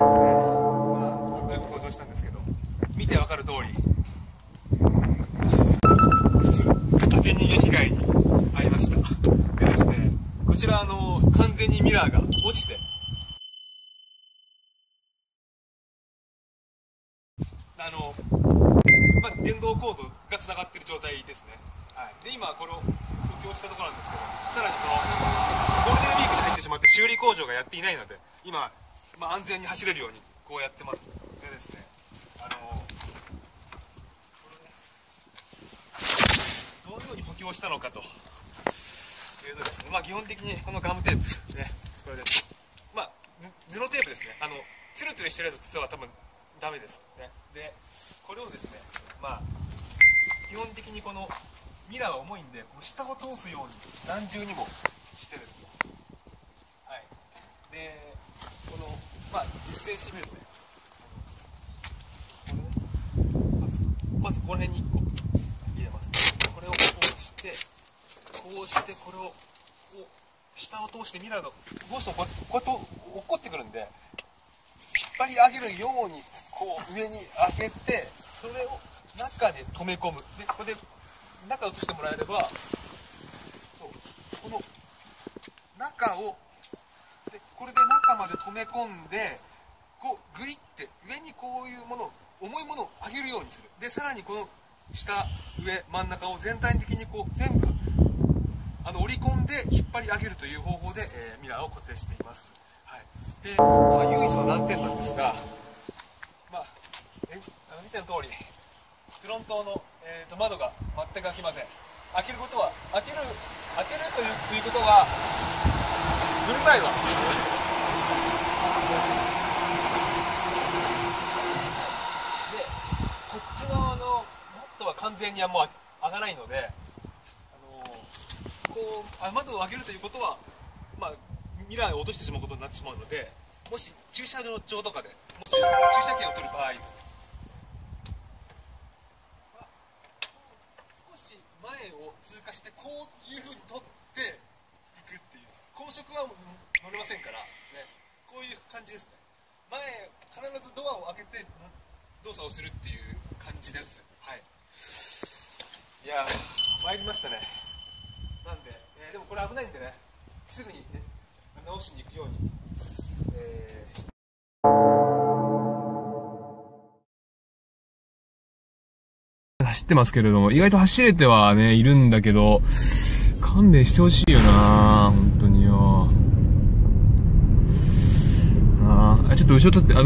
ですね。まあ、かっこよく登場したんですけど、見てわかる通り、当て逃げ被害に遭いました。でですね、こちら完全にミラーが落ちて、電動コードがつながっている状態ですね。はい、で今これを補強したところなんですけど、さらにゴールデンウィークに入ってしまって修理工場がやっていないので、今、安全に走れるようにこうやってます。でですね、どのように補強したのかというとですね、基本的にこのガムテープですね、これです。布テープですね。ツルツルしてるやつ実は多分ダメですね。でこれをですね、基本的にこのミラーは重いんで、下を通すように何重にもしてですね、はい、でこの、実践してみるとね、まずこの辺に1個入れますね。これをこうしてこれを下を通して、ミラーがどうしてもこうやって落っこってくるんで、引っ張り上げるようにこう上に上げて、それを中で止め込む。でここで中を映してもらえれば、そうこの中をでこれで中まで止め込んで、こうグイって上にこういうものを、重いものを上げるようにする。でさらにこの下上真ん中を全体的にこう全部折り込んで引っ張り上げるという方法で、ミラーを固定しています。はい、で唯一の難点なんですが、見ての通りフロントの、窓が全く開きません。開けるということはうるさいわでこっちのマットは完全にはもう開かないので、窓を開けるということは、ミラーを落としてしまうことになってしまうので、もし駐車場とかで駐車券を取る場合、前を通過してこういうふうに取っていくっていう、高速は乗れませんからね、こういう感じですね。前必ずドアを開けて動作をするっていう感じです。はい、いやー参りましたね。なんで、でもこれ危ないんでね、すぐにね直しに行くように、して。走ってますけれども、意外と走れてはねいるんだけど、勘弁してほしいよな、本当によ。ちょっと後ろ取って、うん、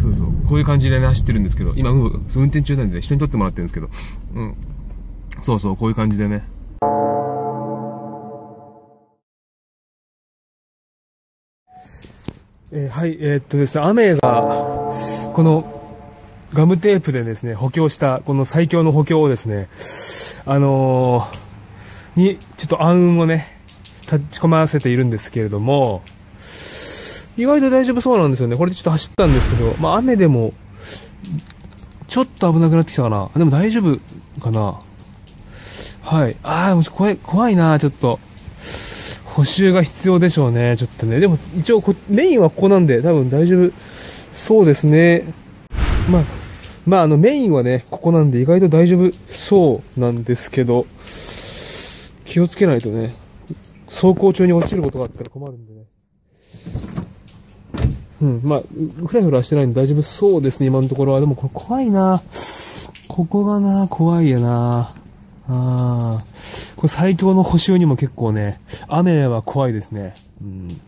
そうそう、こういう感じでね走ってるんですけど、今運転中なんで、ね、人に撮ってもらってるんですけど、うん、そうそう、こういう感じでね。はい、ですね、雨がこのガムテープでですね、補強した、この最強の補強をですね、ちょっと暗雲をね、立ち込ませているんですけれども、意外と大丈夫そうなんですよね。これでちょっと走ったんですけど、雨でも、ちょっと危なくなってきたかな。でも大丈夫かな。はい。怖いな、ちょっと。補修が必要でしょうね、ちょっとね。でも、一応メインはここなんで、多分大丈夫そうですね。メインはね、ここなんで意外と大丈夫そうなんですけど、気をつけないとね、走行中に落ちることがあったら困るんでね。うん、ふらふらしてないんで大丈夫そうですね、今のところは。でもこれ怖いな、ここがな、怖いよな。これ最強の補修にも結構ね、雨は怖いですね。うん。